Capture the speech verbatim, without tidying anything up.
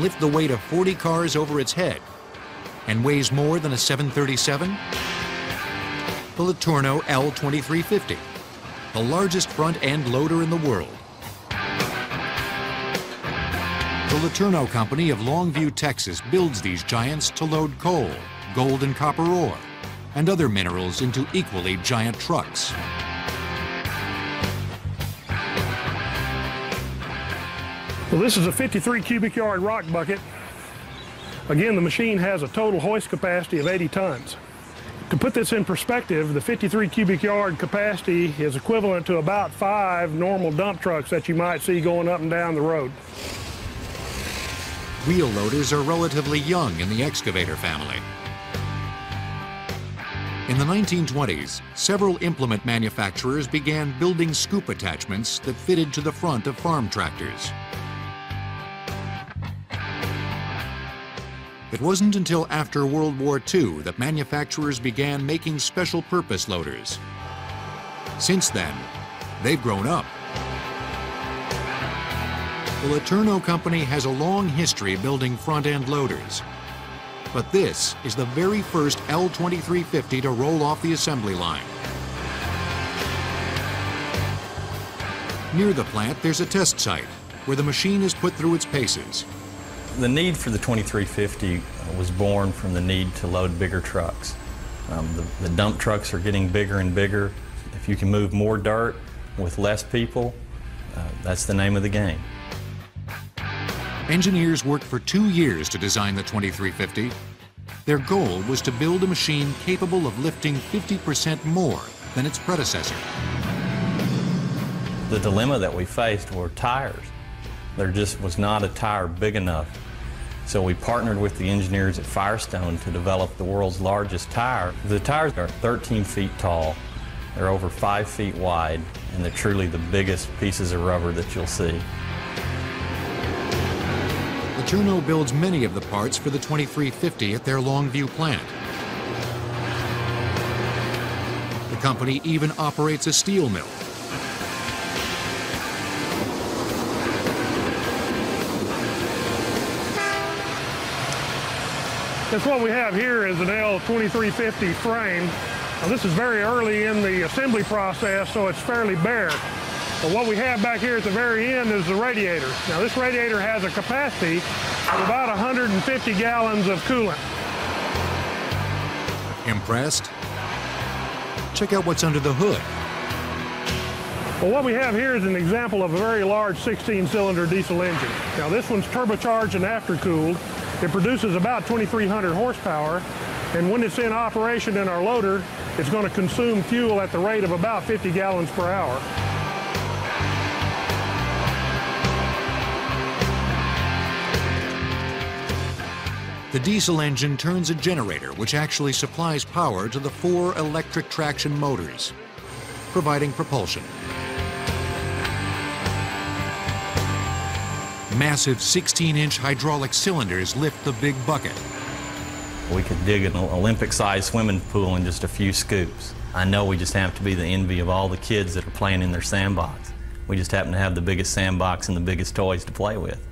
lift the weight of forty cars over its head and weighs more than a seven thirty-seven? The LeTourneau L twenty-three fifty, the largest front-end loader in the world. The LeTourneau Company of Longview, Texas builds these giants to load coal, gold and copper ore, and other minerals into equally giant trucks. Well, this is a fifty-three cubic yard rock bucket. Again, the machine has a total hoist capacity of eighty tons. To put this in perspective, the fifty-three cubic yard capacity is equivalent to about five normal dump trucks that you might see going up and down the road. Wheel loaders are relatively young in the excavator family. In the nineteen twenties, several implement manufacturers began building scoop attachments that fitted to the front of farm tractors. It wasn't until after World War Two that manufacturers began making special purpose loaders. Since then, they've grown up. The LeTourneau Company has a long history building front-end loaders. But this is the very first L twenty-three fifty to roll off the assembly line. Near the plant, there's a test site where the machine is put through its paces. The need for the twenty-three fifty was born from the need to load bigger trucks. Um, the, the dump trucks are getting bigger and bigger. If you can move more dirt with less people, uh, that's the name of the game. Engineers worked for two years to design the twenty-three fifty. Their goal was to build a machine capable of lifting fifty percent more than its predecessor. The dilemma that we faced were tires. There just was not a tire big enough. So we partnered with the engineers at Firestone to develop the world's largest tire. The tires are thirteen feet tall, they're over five feet wide, and they're truly the biggest pieces of rubber that you'll see. LeTourneau builds many of the parts for the twenty-three fifty at their Longview plant. The company even operates a steel mill. That's what we have here is an L twenty-three fifty frame. Now, this is very early in the assembly process, so it's fairly bare. But what we have back here at the very end is the radiator. Now, this radiator has a capacity of about one hundred fifty gallons of coolant. Impressed? Check out what's under the hood. Well, what we have here is an example of a very large sixteen cylinder diesel engine. Now, this one's turbocharged and aftercooled. It produces about twenty-three hundred horsepower. And when it's in operation in our loader, it's going to consume fuel at the rate of about fifty gallons per hour. The diesel engine turns a generator which actually supplies power to the four electric traction motors, providing propulsion. Massive sixteen inch hydraulic cylinders lift the big bucket. We could dig an Olympic-sized swimming pool in just a few scoops. I know we just have to be the envy of all the kids that are playing in their sandbox. We just happen to have the biggest sandbox and the biggest toys to play with.